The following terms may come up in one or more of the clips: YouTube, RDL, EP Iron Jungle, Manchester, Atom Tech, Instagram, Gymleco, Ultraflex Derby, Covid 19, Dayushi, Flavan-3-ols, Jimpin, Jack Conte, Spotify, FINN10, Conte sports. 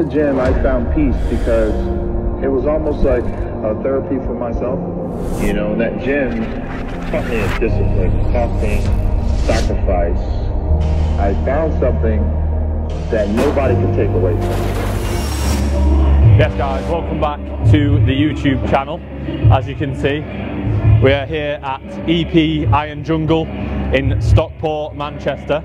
In the gym, I found peace because it was almost like a therapy for myself. You know, that gym taught me a discipline, taught me sacrifice. I found something that nobody can take away from me. Yes guys, welcome back to the YouTube channel. As you can see, we are here at EP Iron Jungle in Stockport, Manchester.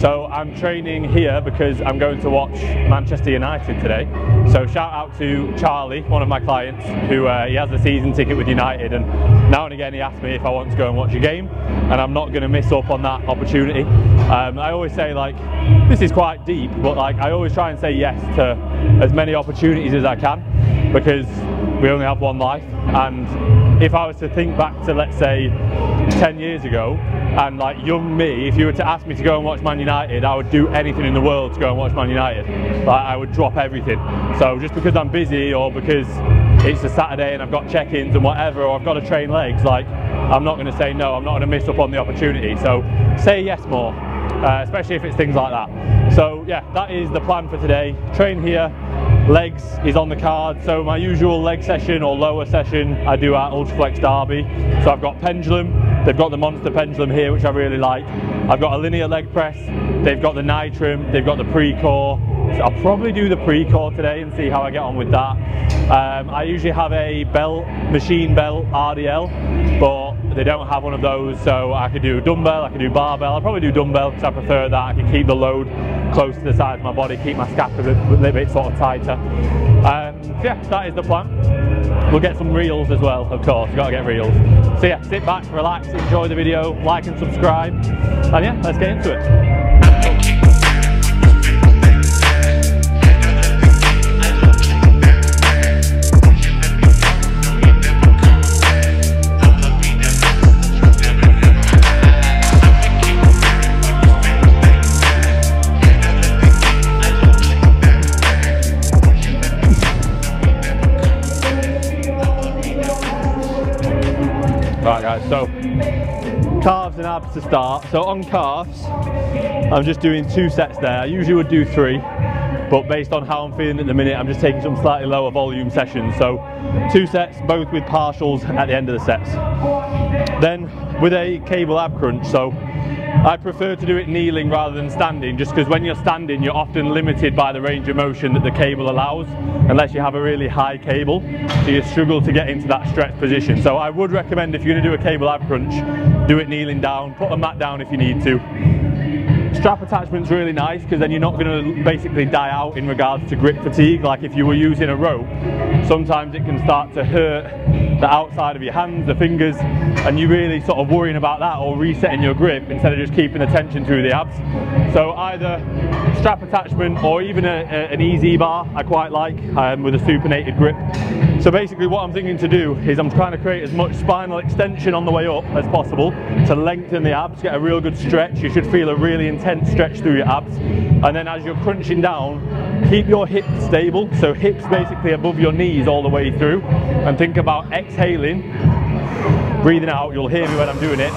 So I'm training here because I'm going to watch Manchester United today. So shout out to Charlie, one of my clients, who he has a season ticket with United, and now and again he asked me if I want to go and watch a game, and I'm not going to miss up on that opportunity. I always say, like, this is quite deep, but like I always try and say yes to as many opportunities as I can, because we only have one life. And if I was to think back to, let's say, 10 years ago, and like young me, if you were to ask me to go and watch Man United, I would do anything in the world to go and watch Man United. Like, I would drop everything. So just because I'm busy, or because it's a Saturday and I've got check-ins and whatever, or I've got to train legs, like, I'm not going to say no. I'm not going to miss up on the opportunity. So say yes more, especially if it's things like that. So yeah, that is the plan for today. Train here. Legs is on the card, so my usual leg session or lower session I do at Ultraflex Derby. So I've got pendulum, they've got the monster pendulum here, which I really like. I've got a linear leg press, they've got the nitrum, they've got the pre-core. So I'll probably do the pre-core today and see how I get on with that. I usually have a belt, machine belt RDL, but they don't have one of those, so I could do dumbbell, I could do barbell. I'll probably do dumbbell because I prefer that. I can keep the load close to the side of my body, keep my scap a little bit sort of tighter. So yeah, that is the plan. We'll get some reels as well, of course, gotta get reels. So yeah, sit back, relax, enjoy the video, like and subscribe, and yeah, let's get into it. So, calves and abs to start. So on calves, I'm just doing 2 sets there. I usually would do 3, but based on how I'm feeling at the minute, I'm just taking some slightly lower volume sessions. So 2 sets, both with partials at the end of the sets. Then with a cable ab crunch. So I prefer to do it kneeling rather than standing, just because when you're standing, you're often limited by the range of motion that the cable allows, unless you have a really high cable, so you struggle to get into that stretch position. So I would recommend, if you're going to do a cable ab crunch, do it kneeling down, put a mat down if you need to. Strap attachment's really nice, because then you're not going to basically die out in regards to grip fatigue. Like if you were using a rope, sometimes it can start to hurt the outside of your hands, the fingers, and you're really sort of worrying about that or resetting your grip instead of just keeping the tension through the abs. So either strap attachment or even an easy bar I quite like, with a supinated grip. So basically what I'm thinking to do is I'm trying to create as much spinal extension on the way up as possible to lengthen the abs, get a real good stretch. You should feel a really intense stretch through your abs. And then as you're crunching down, keep your hips stable. So hips basically above your knees all the way through. And think about exhaling, breathing out. You'll hear me when I'm doing it.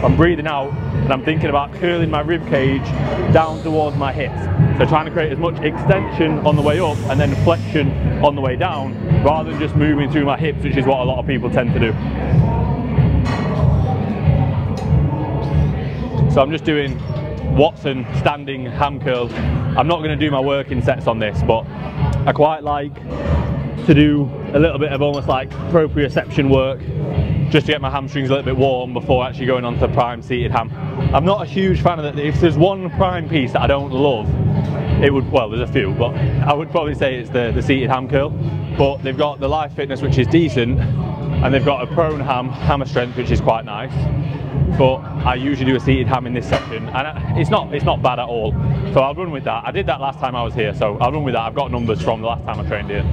I'm breathing out and I'm thinking about curling my rib cage down towards my hips. So trying to create as much extension on the way up and then flexion on the way down, rather than just moving through my hips, which is what a lot of people tend to do. So I'm just doing Watson standing ham curl. I'm not going to do my working sets on this, but I quite like to do a little bit of almost like proprioception work, just to get my hamstrings a little bit warm before actually going on to prime seated ham. I'm not a huge fan of that. If there's one prime piece that I don't love, it would, well, there's a few, but I would probably say it's the seated ham curl. But they've got the Life Fitness, which is decent, and they've got a prone ham, hammer strength, which is quite nice. But I usually do a seated ham in this section, and it's not bad at all. So I'll run with that. I did that last time I was here, so I'll run with that. I've got numbers from the last time I trained here.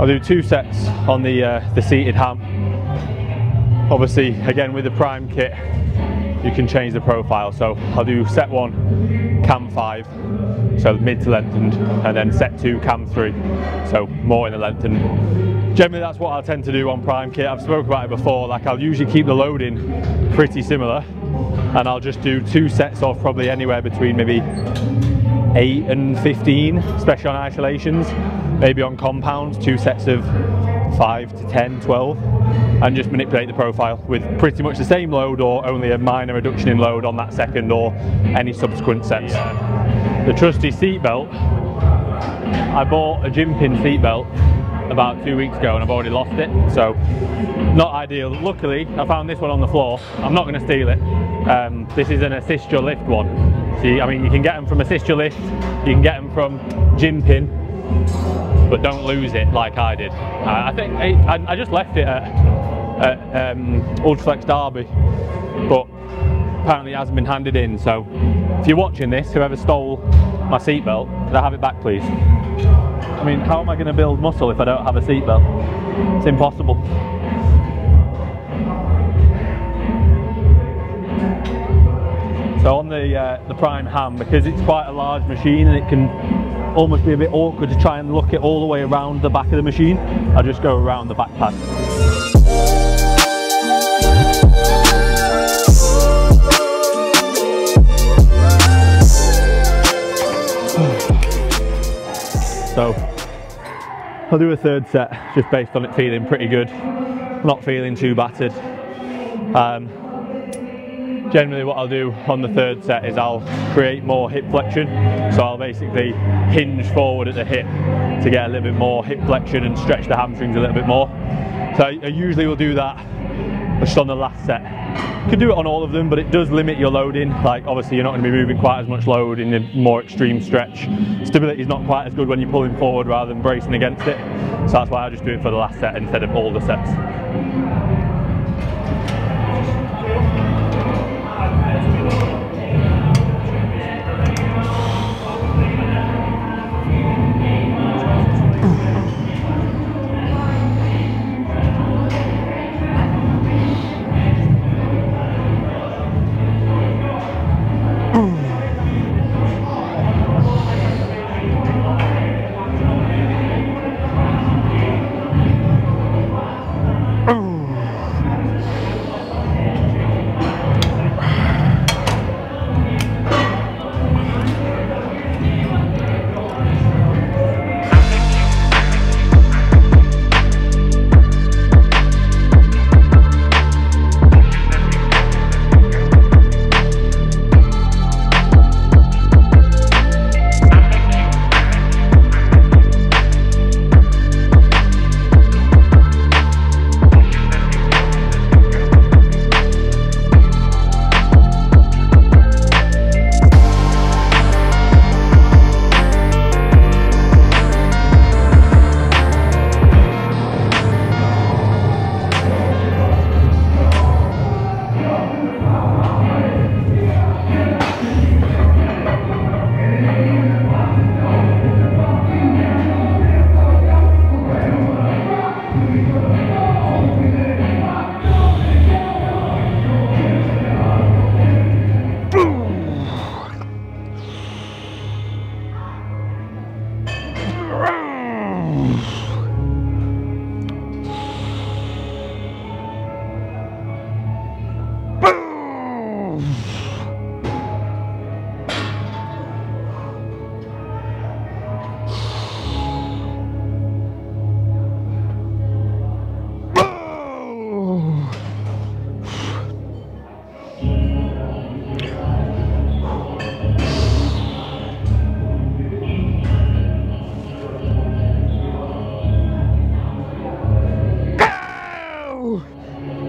I'll do two sets on the seated ham. Obviously, again, with the prime kit, you can change the profile. So I'll do set one, cam 5, so mid to lengthened, and then set two, cam 3, so more in the lengthened. Generally, that's what I tend to do on prime kit. I've spoken about it before, like I'll usually keep the loading pretty similar, and I'll just do two sets of probably anywhere between maybe 8 and 15, especially on isolations. Maybe on compounds, two sets of 5 to 10, 12, and just manipulate the profile with pretty much the same load or only a minor reduction in load on that second or any subsequent sets. Yeah. The trusty seatbelt, I bought a Jimpin seatbelt about 2 weeks ago and I've already lost it, so not ideal. Luckily, I found this one on the floor. I'm not going to steal it. This is an assist your lift one. See, I mean, you can get them from assist your lift, you can get them from Jimpin, but don't lose it like I did. I think I just left it at Ultraflex Derby, but apparently it hasn't been handed in, so if you're watching this, whoever stole my seatbelt, could I have it back please? I mean, how am I going to build muscle if I don't have a seatbelt? It's impossible. So on the prime ham, because it's quite a large machine and it can almost be a bit awkward to try and look it all the way around the back of the machine, I'll just go around the back pad. So I'll do a third set just based on it feeling pretty good, not feeling too battered. Generally what I'll do on the third set is I'll create more hip flexion, so I'll basically hinge forward at the hip to get a little bit more hip flexion and stretch the hamstrings a little bit more. So I usually will do that just on the last set. You can do it on all of them, but it does limit your loading. Like obviously you're not going to be moving quite as much load in the more extreme stretch. Stability is not quite as good when you're pulling forward rather than bracing against it, so that's why I just do it for the last set instead of all the sets.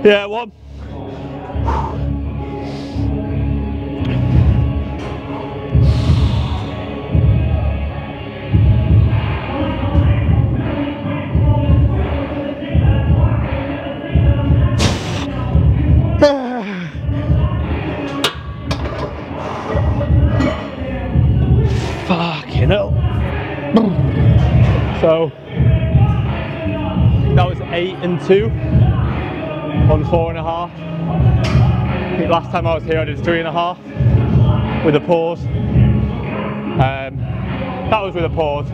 Yeah, one. Fucking hell. So and two on 4.5. I think last time I was here I did 3.5 with a pause. That was with a pause,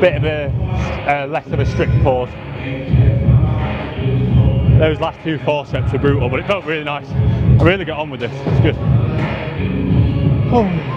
bit of a less of a strict pause. Those last two forceps were brutal, but it felt really nice. I really got on with this, it's good. Oh.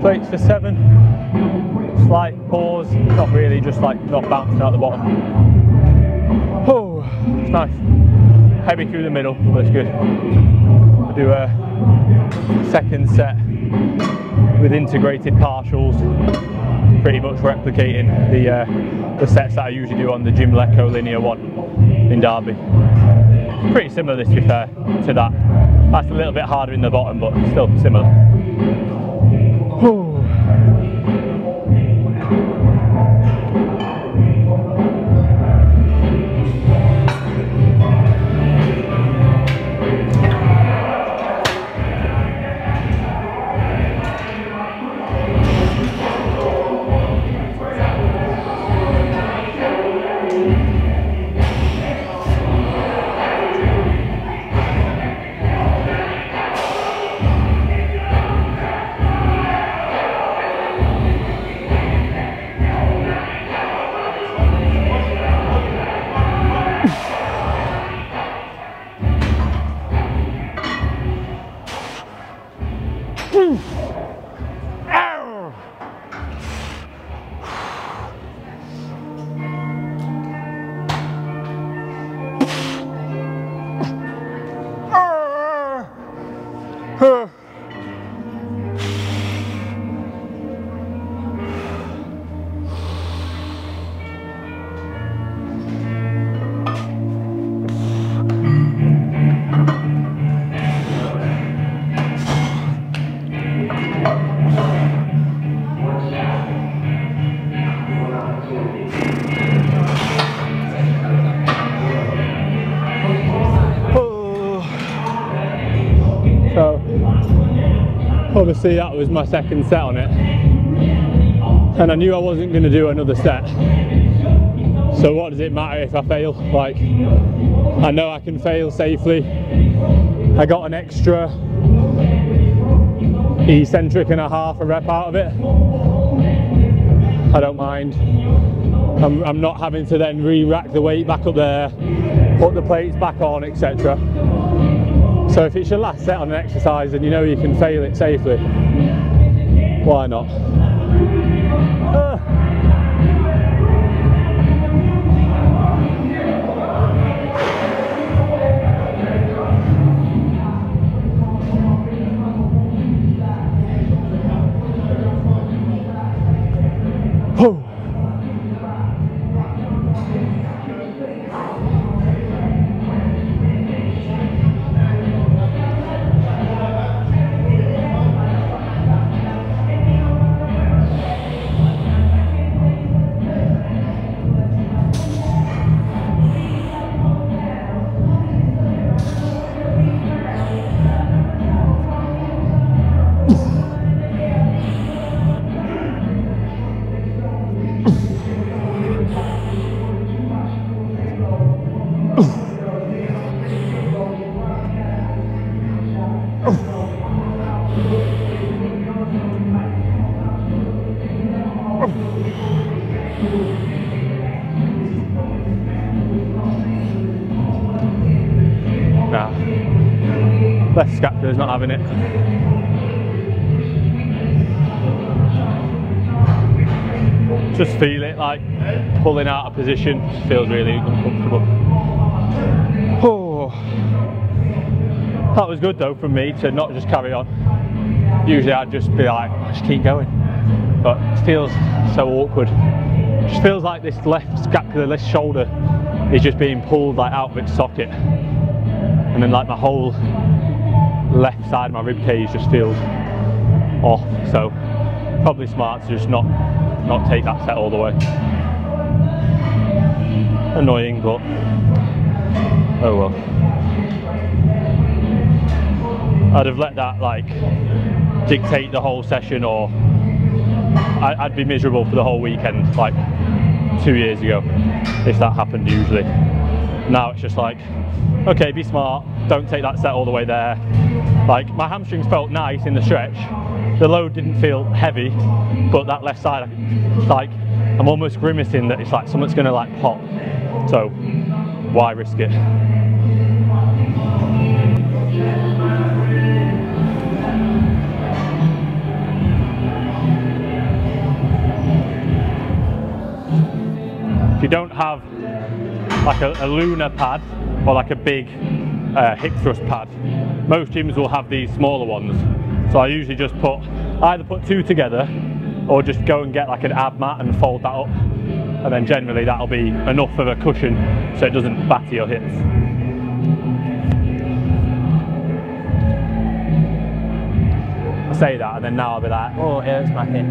Plates for 7, slight pause, not really, just like not bouncing out the bottom. Oh, it's nice. Heavy through the middle, but it's good. I'll do a second set with integrated partials, pretty much replicating the sets that I usually do on the Gymleco Linear 1 in Derby. Pretty similar, this to be fair, to that. That's a little bit harder in the bottom, but still similar. Obviously that was my second set on it, and I knew I wasn't going to do another set, so what does it matter if I fail? Like, I know I can fail safely. I got an extra eccentric and a half a rep out of it. I don't mind. I'm not having to then re-rack the weight back up there, put the plates back on, etc. So if it's your last set on an exercise and you know you can fail it safely, why not? Nah, left scapula's not having it. Just feel it, like pulling out of position, just feels really uncomfortable. Oh, that was good though from me to not just carry on. Usually I'd just be like, oh, just keep going, but it feels so awkward. It just feels like this left scapula, left shoulder is just being pulled like out of its socket, and then like my whole left side of my rib cage just feels off. So probably smart to just not take that set all the way. Annoying, but oh well. I'd have let that like dictate the whole session, or I'd be miserable for the whole weekend like 2 years ago if that happened usually. Now it's just like, okay, be smart, don't take that set all the way there. Like my hamstrings felt nice in the stretch. The load didn't feel heavy, but that left side, it's like I'm almost grimacing that it's like something's gonna like pop. So why risk it? If you don't have like a lunar pad or like a big hip thrust pad, most gyms will have these smaller ones. So I usually just put, either put two together or just go and get like an ab mat and fold that up, and then generally that'll be enough of a cushion so it doesn't batter your hips. I say that and then now I'll be like, oh, it hurts my hip.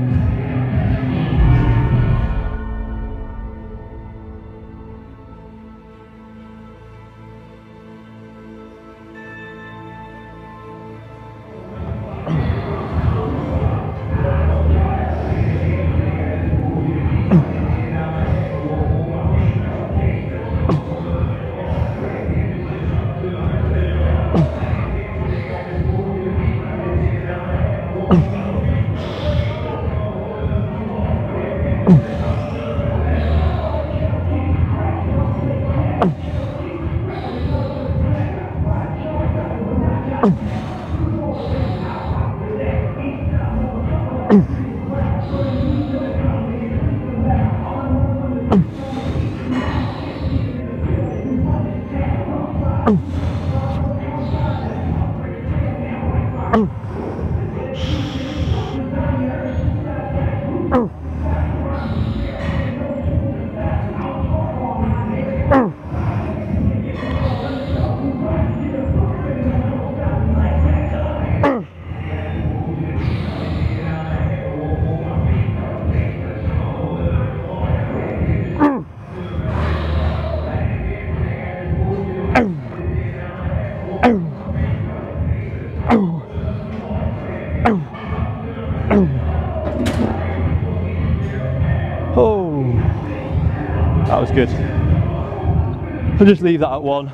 Good. I'll just leave that at one.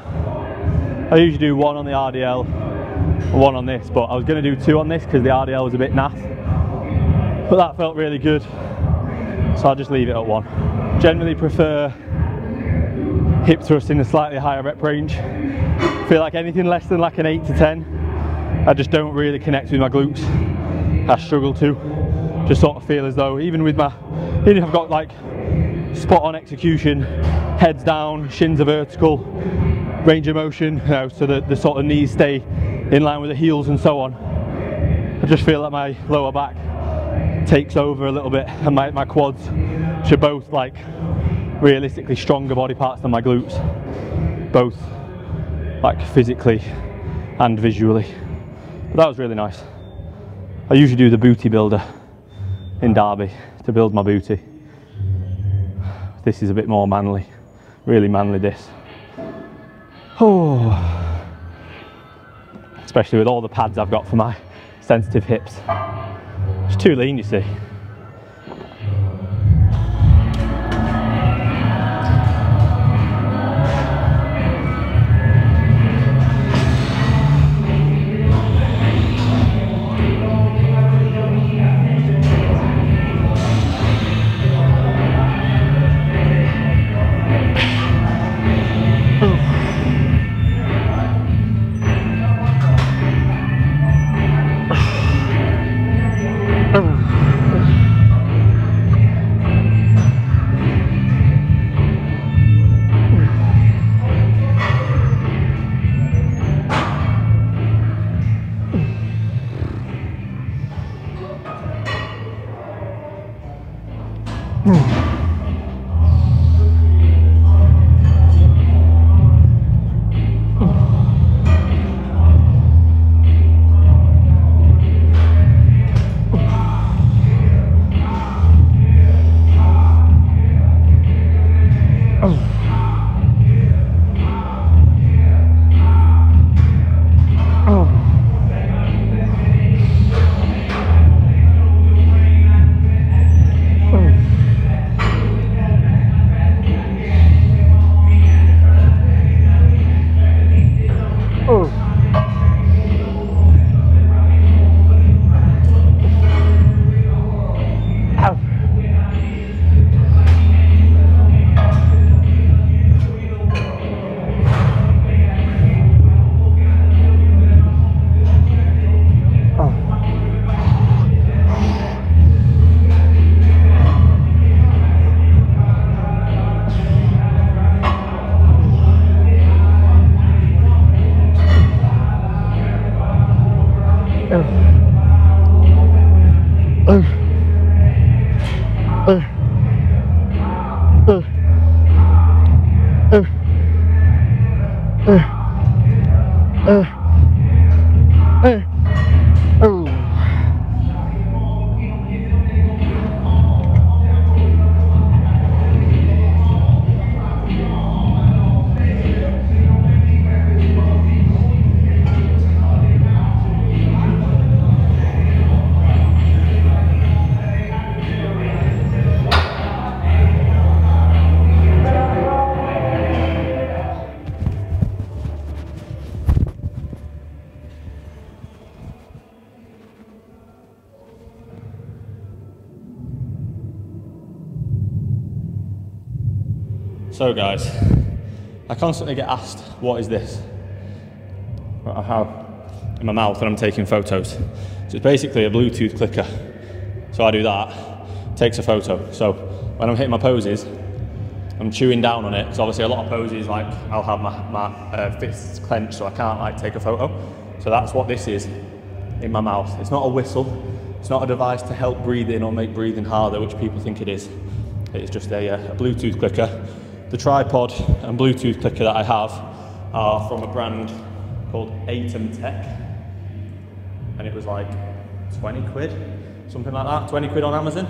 I usually do one on the RDL, one on this, but I was going to do two on this because the RDL was a bit naff, but that felt really good, so I'll just leave it at one. Generally prefer hip thrust in a slightly higher rep range. I feel like anything less than like an 8 to 10, I just don't really connect with my glutes. I struggle to. Just sort of feel as though even if I've got like spot on execution, heads down, shins are vertical, range of motion, you know, so that the sort of knees stay in line with the heels and so on, I just feel that my lower back takes over a little bit, and my quads, which are both like realistically stronger body parts than my glutes, both like physically and visually. But that was really nice. I usually do the booty builder in Derby to build my booty. This is a bit more manly, really manly this. Oh, especially with all the pads I've got for my sensitive hips. It's too lean, you see. So guys, I constantly get asked, what is this? What I have in my mouth when I'm taking photos. So it's basically a Bluetooth clicker. So I do that, takes a photo. So when I'm hitting my poses, I'm chewing down on it, because obviously a lot of poses, like I'll have my fists clenched, so I can't like take a photo. So that's what this is in my mouth. It's not a whistle. It's not a device to help breathing or make breathing harder, which people think it is. It's just a Bluetooth clicker. The tripod and Bluetooth clicker that I have are from a brand called Atom Tech, and it was like 20 quid, something like that, 20 quid on Amazon.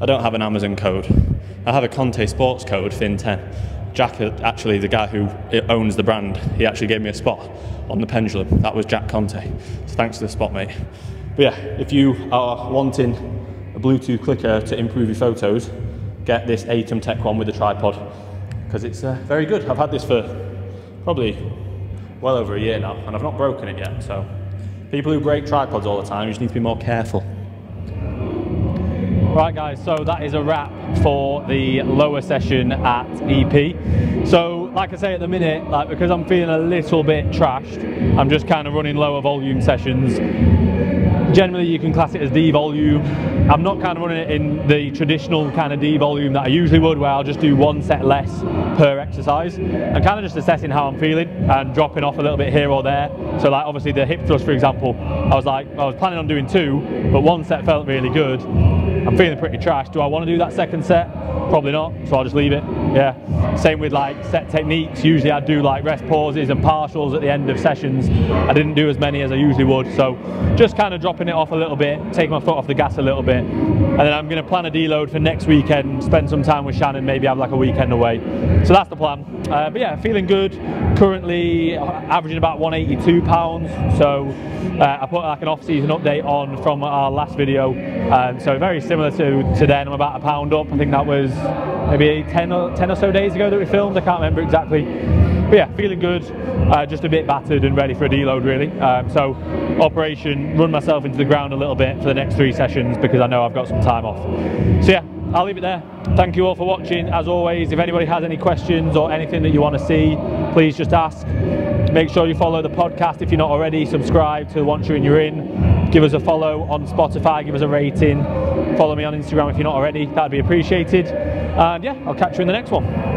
I don't have an Amazon code. I have a Conte sports code, Fin10. Jack, actually the guy who owns the brand, he actually gave me a spot on the pendulum. That was Jack Conte, so thanks to the spot, mate. But yeah, if you are wanting a Bluetooth clicker to improve your photos, get this Atom Tech one with the tripod, because it's very good. I've had this for probably well over a year now, and I've not broken it yet, so people who break tripods all the time, you just need to be more careful. Right guys, so that is a wrap for the lower session at EP. So like I say, at the minute, like because I'm feeling a little bit trashed, I'm just kind of running lower volume sessions. Generally you can class it as D volume. I'm not kind of running it in the traditional kind of D volume that I usually would, where I'll just do one set less per exercise. I'm kind of just assessing how I'm feeling and dropping off a little bit here or there. So like obviously the hip thrust, for example, I was planning on doing two, but one set felt really good. I'm feeling pretty trashed. Do I want to do that second set? Probably not, so I'll just leave it. Yeah, same with like set techniques. Usually I do like rest pauses and partials at the end of sessions. I didn't do as many as I usually would, so just kind of dropping it off a little bit, taking my foot off the gas a little bit. And then I'm going to plan a deload for next weekend, spend some time with Shannon, maybe have like a weekend away. So that's the plan. But yeah, feeling good. Currently averaging about 182 pounds. So I put like an off-season update on from our last video. So very similar to then, I'm about a pound up. I think that was maybe 10 or so days ago that we filmed. I can't remember exactly. But yeah, feeling good, just a bit battered and ready for a deload really. So operation, run myself into the ground a little bit for the next three sessions, because I know I've got some time off. So yeah, I'll leave it there. Thank you all for watching. As always, if anybody has any questions or anything that you want to see, please just ask. Make sure you follow the podcast if you're not already. Subscribe to Once You're In, You're In. Give us a follow on Spotify, give us a rating. Follow me on Instagram if you're not already, that'd be appreciated. And yeah, I'll catch you in the next one.